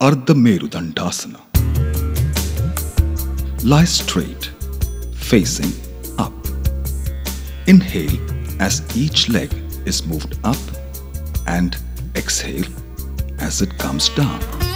Ardhamerudandasana. Lie straight, facing up. Inhale as each leg is moved up and exhale as it comes down.